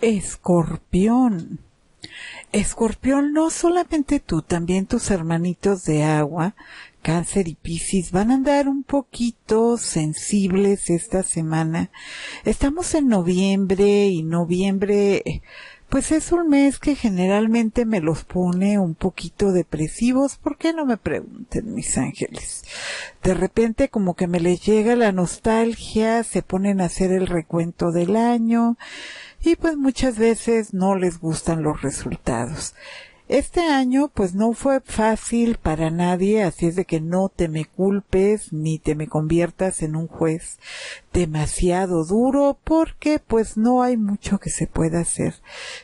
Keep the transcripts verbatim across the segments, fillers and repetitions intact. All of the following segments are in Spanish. Escorpión. Escorpión, no solamente tú, también tus hermanitos de agua, Cáncer y Piscis, van a andar un poquito sensibles esta semana. Estamos en noviembre y noviembre pues es un mes que generalmente me los pone un poquito depresivos. ¿Por qué? No me pregunten, mis ángeles. De repente como que me les llega la nostalgia, se ponen a hacer el recuento del año y pues muchas veces no les gustan los resultados. Este año pues no fue fácil para nadie, así es de que no te me culpes ni te me conviertas en un juez demasiado duro, porque pues no hay mucho que se pueda hacer.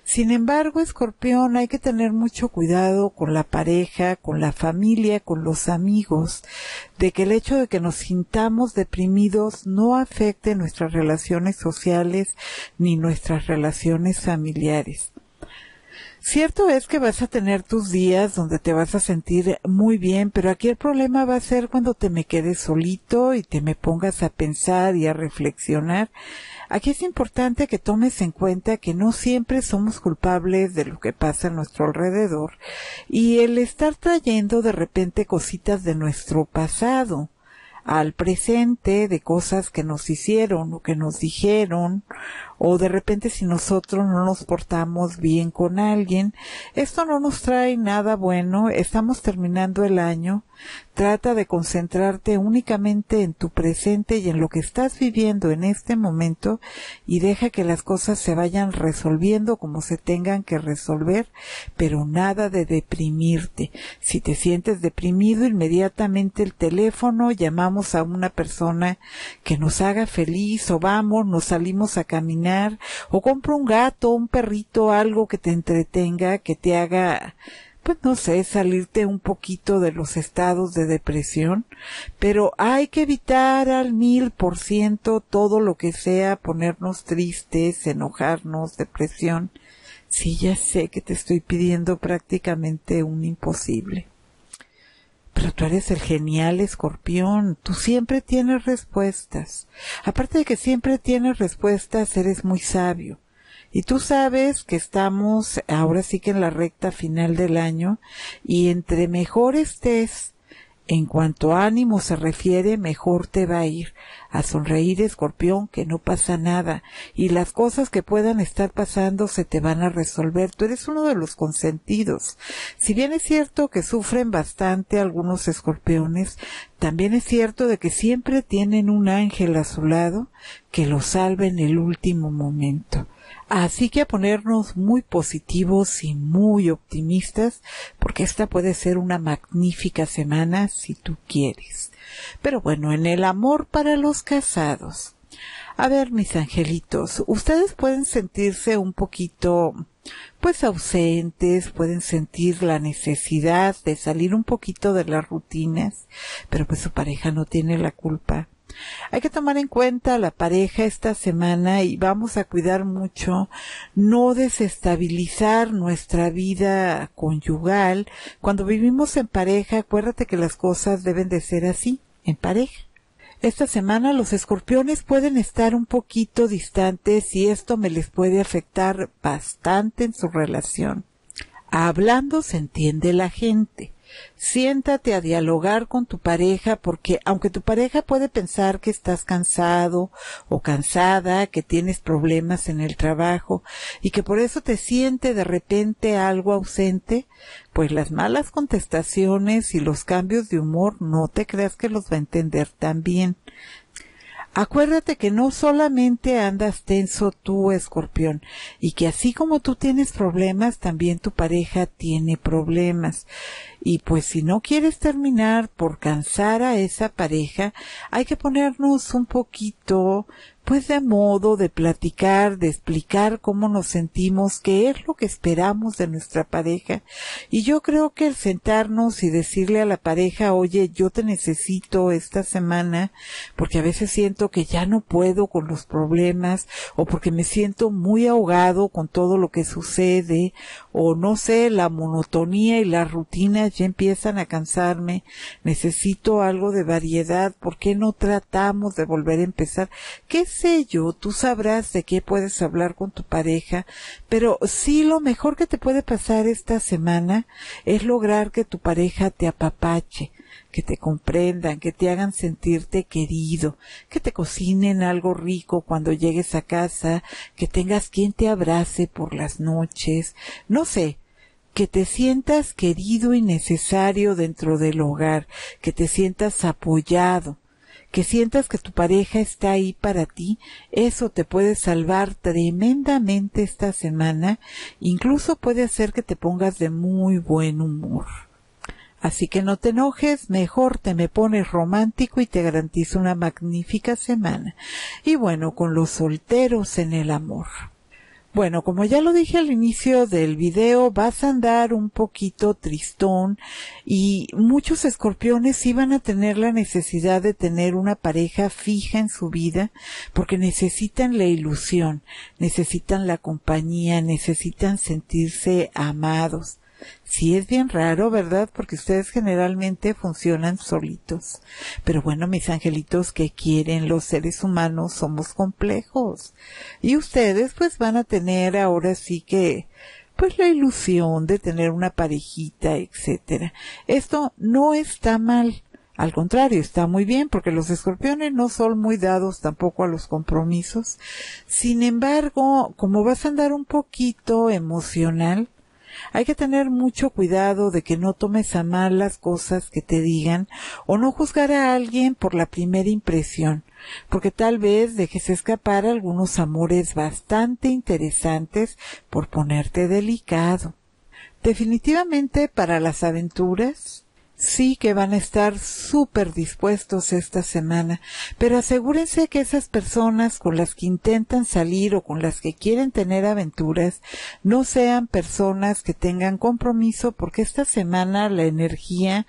Sin embargo, Escorpión, hay que tener mucho cuidado con la pareja, con la familia, con los amigos, de que el hecho de que nos sintamos deprimidos no afecte nuestras relaciones sociales ni nuestras relaciones familiares. Cierto es que vas a tener tus días donde te vas a sentir muy bien, pero aquí el problema va a ser cuando te me quedes solito y te me pongas a pensar y a reflexionar. Aquí es importante que tomes en cuenta que no siempre somos culpables de lo que pasa a nuestro alrededor y el estar trayendo de repente cositas de nuestro pasado al presente, de cosas que nos hicieron o que nos dijeron, o de repente si nosotros no nos portamos bien con alguien, esto no nos trae nada bueno. Estamos terminando el año. Trata de concentrarte únicamente en tu presente y en lo que estás viviendo en este momento y deja que las cosas se vayan resolviendo como se tengan que resolver, pero nada de deprimirte. Si te sientes deprimido, inmediatamente el teléfono, llamamos a una persona que nos haga feliz, o vamos, nos salimos a caminar, o compra un gato, un perrito, algo que te entretenga, que te haga, pues no sé, salirte un poquito de los estados de depresión, pero hay que evitar al mil por ciento todo lo que sea ponernos tristes, enojarnos, depresión. Sí, ya sé que te estoy pidiendo prácticamente un imposible. Pero tú eres el genial Escorpión, tú siempre tienes respuestas. Aparte de que siempre tienes respuestas, eres muy sabio. Y tú sabes que estamos ahora sí que en la recta final del año y entre mejor estés, en cuanto a ánimo se refiere, mejor te va a ir. A sonreír, Escorpión, que no pasa nada y las cosas que puedan estar pasando se te van a resolver. Tú eres uno de los consentidos. Si bien es cierto que sufren bastante algunos escorpiones, también es cierto de que siempre tienen un ángel a su lado que los salva en el último momento. Así que a ponernos muy positivos y muy optimistas, porque esta puede ser una magnífica semana si tú quieres. Pero bueno, en el amor para los casados. A ver, mis angelitos, ustedes pueden sentirse un poquito pues ausentes, pueden sentir la necesidad de salir un poquito de las rutinas, pero pues su pareja no tiene la culpa. Hay que tomar en cuenta a la pareja esta semana y vamos a cuidar mucho no desestabilizar nuestra vida conyugal. Cuando vivimos en pareja, acuérdate que las cosas deben de ser así, en pareja. Esta semana los escorpiones pueden estar un poquito distantes y esto me les puede afectar bastante en su relación. Hablando se entiende la gente. Siéntate a dialogar con tu pareja, porque aunque tu pareja puede pensar que estás cansado o cansada, que tienes problemas en el trabajo y que por eso te siente de repente algo ausente, pues las malas contestaciones y los cambios de humor no te creas que los va a entender tan bien. Acuérdate que no solamente andas tenso tú, Escorpión, y que así como tú tienes problemas, también tu pareja tiene problemas. Y pues si no quieres terminar por cansar a esa pareja, hay que ponernos un poquito pues de modo de platicar, de explicar cómo nos sentimos, qué es lo que esperamos de nuestra pareja. Y yo creo que el sentarnos y decirle a la pareja, oye, yo te necesito esta semana porque a veces siento que ya no puedo con los problemas, o porque me siento muy ahogado con todo lo que sucede, o no sé, la monotonía y la rutina ya empiezan a cansarme, necesito algo de variedad, ¿por qué no tratamos de volver a empezar? ¿Qué es sello, tú sabrás de qué puedes hablar con tu pareja, pero sí lo mejor que te puede pasar esta semana es lograr que tu pareja te apapache, que te comprendan, que te hagan sentirte querido, que te cocinen algo rico cuando llegues a casa, que tengas quien te abrace por las noches, no sé, que te sientas querido y necesario dentro del hogar, que te sientas apoyado, que sientas que tu pareja está ahí para ti. Eso te puede salvar tremendamente esta semana, incluso puede hacer que te pongas de muy buen humor. Así que no te enojes, mejor te me pones romántico y te garantizo una magnífica semana. Y bueno, con los solteros en el amor. Bueno, como ya lo dije al inicio del video, vas a andar un poquito tristón y muchos escorpiones sí van a tener la necesidad de tener una pareja fija en su vida porque necesitan la ilusión, necesitan la compañía, necesitan sentirse amados. Sí, es bien raro, ¿verdad? Porque ustedes generalmente funcionan solitos. Pero bueno, mis angelitos, ¿qué quieren? Los seres humanos somos complejos. Y ustedes pues van a tener ahora sí que pues la ilusión de tener una parejita, etcétera. Esto no está mal. Al contrario, está muy bien porque los escorpiones no son muy dados tampoco a los compromisos. Sin embargo, como vas a andar un poquito emocional, hay que tener mucho cuidado de que no tomes a mal las cosas que te digan o no juzgar a alguien por la primera impresión, porque tal vez dejes escapar algunos amores bastante interesantes por ponerte delicado. Definitivamente para las aventuras sí que van a estar súper dispuestos esta semana, pero asegúrense que esas personas con las que intentan salir o con las que quieren tener aventuras no sean personas que tengan compromiso, porque esta semana la energía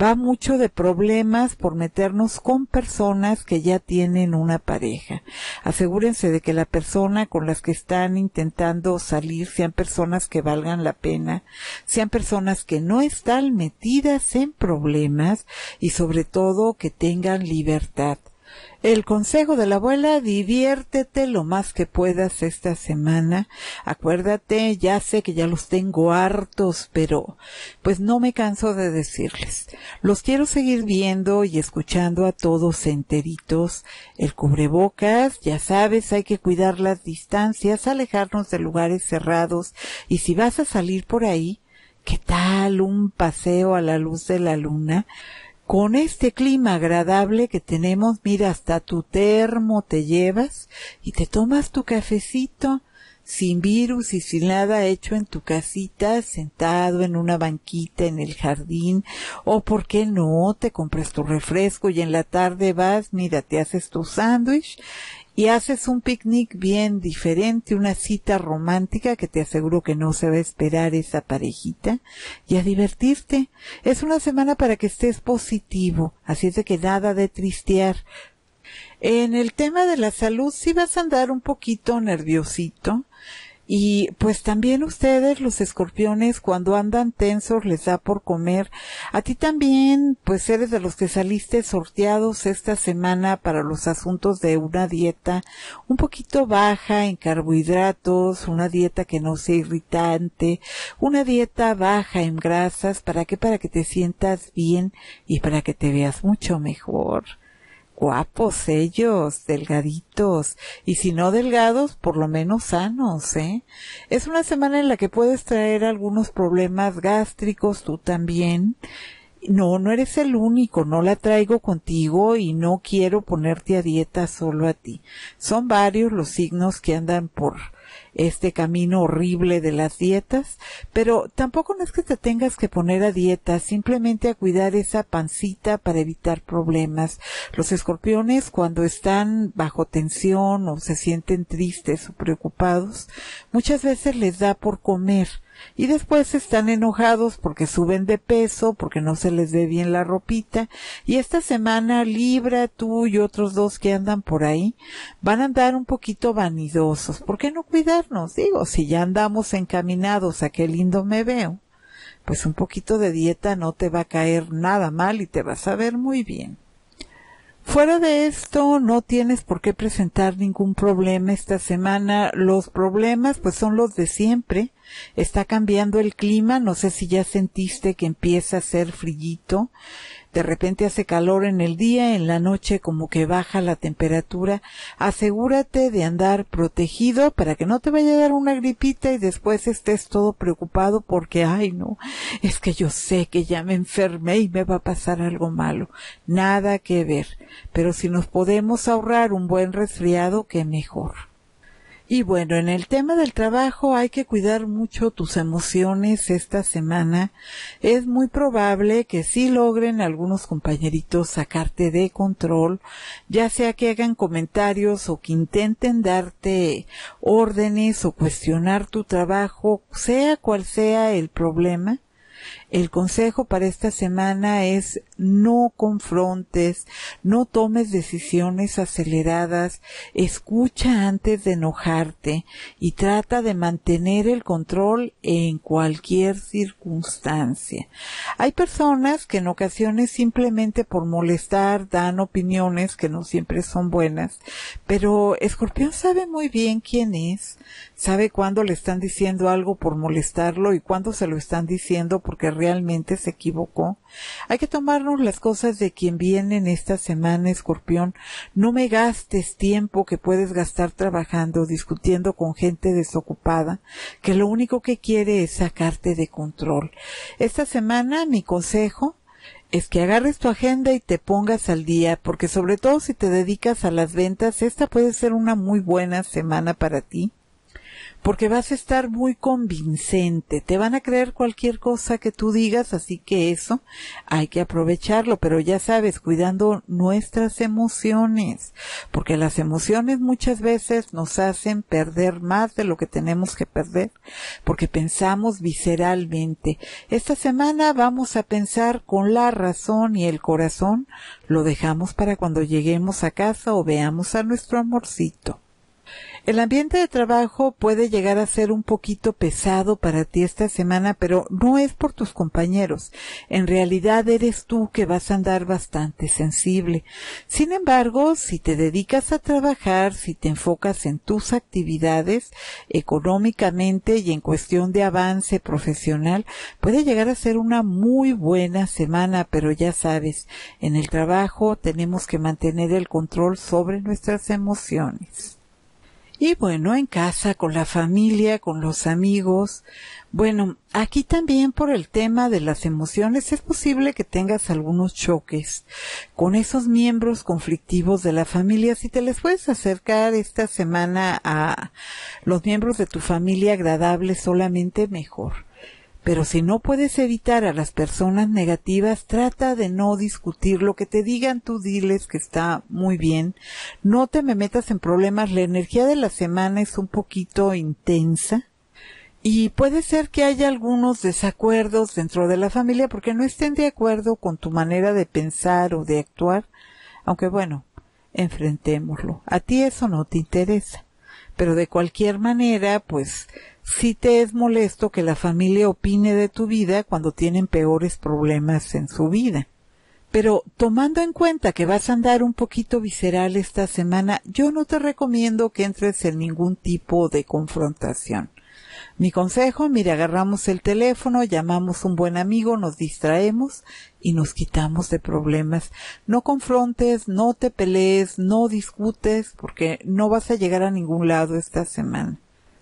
va mucho de problemas por meternos con personas que ya tienen una pareja. Asegúrense de que la persona con las que están intentando salir sean personas que valgan la pena, sean personas que no están metidas en problemas y sobre todo que tengan libertad. El consejo de la abuela: diviértete lo más que puedas esta semana. Acuérdate, ya sé que ya los tengo hartos, pero pues no me canso de decirles. Los quiero seguir viendo y escuchando a todos enteritos. El cubrebocas, ya sabes, hay que cuidar las distancias, alejarnos de lugares cerrados y si vas a salir por ahí, ¿qué tal un paseo a la luz de la luna? Con este clima agradable que tenemos, mira, hasta tu termo te llevas y te tomas tu cafecito sin virus y sin nada, hecho en tu casita, sentado en una banquita en el jardín, o por qué no, te compras tu refresco y en la tarde vas, mira, te haces tu sándwich y haces un picnic bien diferente, una cita romántica que te aseguro que no se va a esperar esa parejita, y a divertirte. Es una semana para que estés positivo, así es de que nada de tristear. En el tema de la salud sí vas a andar un poquito nerviosito. Y pues también ustedes, los escorpiones, cuando andan tensos les da por comer. A ti también, pues eres de los que saliste sorteados esta semana para los asuntos de una dieta un poquito baja en carbohidratos, una dieta que no sea irritante, una dieta baja en grasas. ¿Para qué? Para que te sientas bien y para que te veas mucho mejor. Guapos ellos, delgaditos, y si no delgados, por lo menos sanos, ¿eh? Es una semana en la que puedes traer algunos problemas gástricos, tú también. No, no eres el único, no la traigo contigo y no quiero ponerte a dieta solo a ti. Son varios los signos que andan por este camino horrible de las dietas, pero tampoco no es que te tengas que poner a dieta, simplemente a cuidar esa pancita para evitar problemas. Los escorpiones, cuando están bajo tensión o se sienten tristes o preocupados, muchas veces les da por comer. Y después están enojados porque suben de peso, porque no se les ve bien la ropita. Y esta semana Libra, tú y otros dos que andan por ahí van a andar un poquito vanidosos. ¿Por qué no cuidarnos? Digo, si ya andamos encaminados a qué lindo me veo, pues un poquito de dieta no te va a caer nada mal y te vas a ver muy bien. Fuera de esto, no tienes por qué presentar ningún problema esta semana. Los problemas pues son los de siempre. Está cambiando el clima, no sé si ya sentiste que empieza a hacer frillito. De repente hace calor en el día, en la noche como que baja la temperatura. Asegúrate de andar protegido para que no te vaya a dar una gripita y después estés todo preocupado porque, ay no, es que yo sé que ya me enfermé y me va a pasar algo malo. Nada que ver. Pero si nos podemos ahorrar un buen resfriado, qué mejor. Y bueno, en el tema del trabajo hay que cuidar mucho tus emociones esta semana. Es muy probable que sí logren algunos compañeritos sacarte de control, ya sea que hagan comentarios o que intenten darte órdenes o cuestionar tu trabajo, sea cual sea el problema. El consejo para esta semana es no confrontes, no tomes decisiones aceleradas, escucha antes de enojarte y trata de mantener el control en cualquier circunstancia. Hay personas que en ocasiones simplemente por molestar dan opiniones que no siempre son buenas, pero Escorpión sabe muy bien quién es, sabe cuándo le están diciendo algo por molestarlo y cuándo se lo están diciendo porque realmente se equivocó. Hay que tomarnos las cosas de quien vienen esta semana, Escorpión. No me gastes tiempo que puedes gastar trabajando, discutiendo con gente desocupada, que lo único que quiere es sacarte de control. Esta semana, mi consejo es que agarres tu agenda y te pongas al día, porque sobre todo si te dedicas a las ventas, esta puede ser una muy buena semana para ti. Porque vas a estar muy convincente, te van a creer cualquier cosa que tú digas, así que eso hay que aprovecharlo, pero ya sabes, cuidando nuestras emociones, porque las emociones muchas veces nos hacen perder más de lo que tenemos que perder, porque pensamos visceralmente. Esta semana vamos a pensar con la razón y el corazón, lo dejamos para cuando lleguemos a casa o veamos a nuestro amorcito. El ambiente de trabajo puede llegar a ser un poquito pesado para ti esta semana, pero no es por tus compañeros. En realidad eres tú que vas a andar bastante sensible. Sin embargo, si te dedicas a trabajar, si te enfocas en tus actividades económicamente y en cuestión de avance profesional, puede llegar a ser una muy buena semana, pero ya sabes, en el trabajo tenemos que mantener el control sobre nuestras emociones. Y bueno, en casa, con la familia, con los amigos. Bueno, aquí también por el tema de las emociones es posible que tengas algunos choques con esos miembros conflictivos de la familia. Si te les puedes acercar esta semana a los miembros de tu familia agradables solamente, mejor. Pero si no puedes evitar a las personas negativas, trata de no discutir lo que te digan, tú diles que está muy bien. No te me metas en problemas, la energía de la semana es un poquito intensa. Y puede ser que haya algunos desacuerdos dentro de la familia porque no estén de acuerdo con tu manera de pensar o de actuar. Aunque bueno, enfrentémoslo. A ti eso no te interesa. Pero de cualquier manera, pues sí te es molesto que la familia opine de tu vida cuando tienen peores problemas en su vida. Pero tomando en cuenta que vas a andar un poquito visceral esta semana, yo no te recomiendo que entres en ningún tipo de confrontación. Mi consejo, mira, agarramos el teléfono, llamamos un buen amigo, nos distraemos y nos quitamos de problemas. No confrontes, no te pelees, no discutes, porque no vas a llegar a ningún lado esta semana.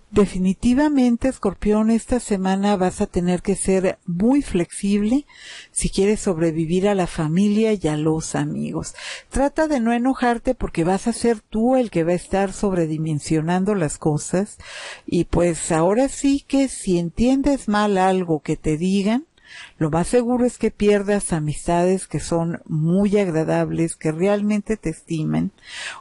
Definitivamente, Escorpión, esta semana vas a tener que ser muy flexible si quieres sobrevivir a la familia y a los amigos. Trata de no enojarte porque vas a ser tú el que va a estar sobredimensionando las cosas y pues ahora sí que si entiendes mal algo que te digan, lo más seguro es que pierdas amistades que son muy agradables, que realmente te estimen,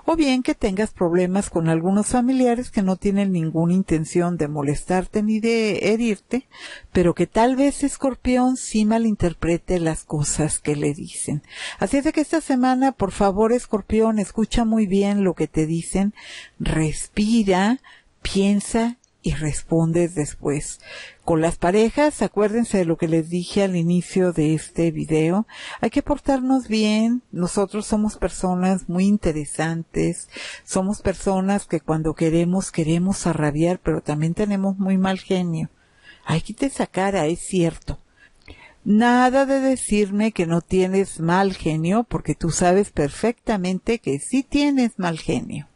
o bien que tengas problemas con algunos familiares que no tienen ninguna intención de molestarte ni de herirte, pero que tal vez Escorpión sí malinterprete las cosas que le dicen. Así es de que esta semana, por favor, Escorpión, escucha muy bien lo que te dicen, respira, piensa y respondes después. Con las parejas, acuérdense de lo que les dije al inicio de este video, hay que portarnos bien. Nosotros somos personas muy interesantes, somos personas que cuando queremos, queremos a rabiar, pero también tenemos muy mal genio. Ay, quita esa cara, es cierto. Nada de decirme que no tienes mal genio, porque tú sabes perfectamente que sí tienes mal genio.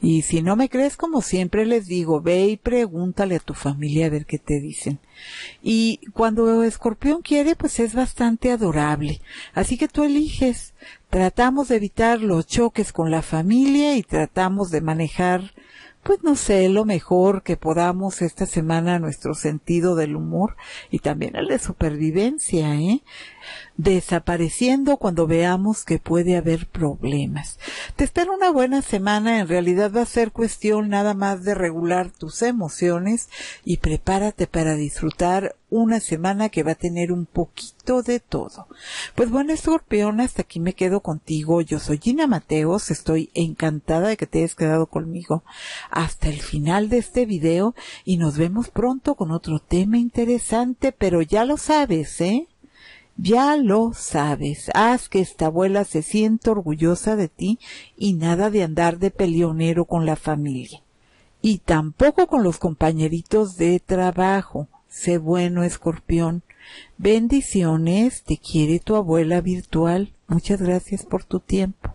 Y si no me crees, como siempre les digo, ve y pregúntale a tu familia a ver qué te dicen. Y cuando Escorpión quiere, pues es bastante adorable. Así que tú eliges. Tratamos de evitar los choques con la familia y tratamos de manejar, pues no sé, lo mejor que podamos esta semana nuestro sentido del humor y también el de supervivencia, ¿eh? Desapareciendo cuando veamos que puede haber problemas. Te espero una buena semana, en realidad va a ser cuestión nada más de regular tus emociones y prepárate para disfrutar una semana que va a tener un poquito de todo. Pues bueno, Escorpión, hasta aquí me quedo contigo. Yo soy Gina Mateos, estoy encantada de que te hayas quedado conmigo hasta el final de este video y nos vemos pronto con otro tema interesante, pero ya lo sabes, ¿eh? Ya lo sabes, haz que esta abuela se sienta orgullosa de ti y nada de andar de peleonero con la familia. Y tampoco con los compañeritos de trabajo. Sé bueno, Escorpión. Bendiciones, te quiere tu abuela virtual. Muchas gracias por tu tiempo.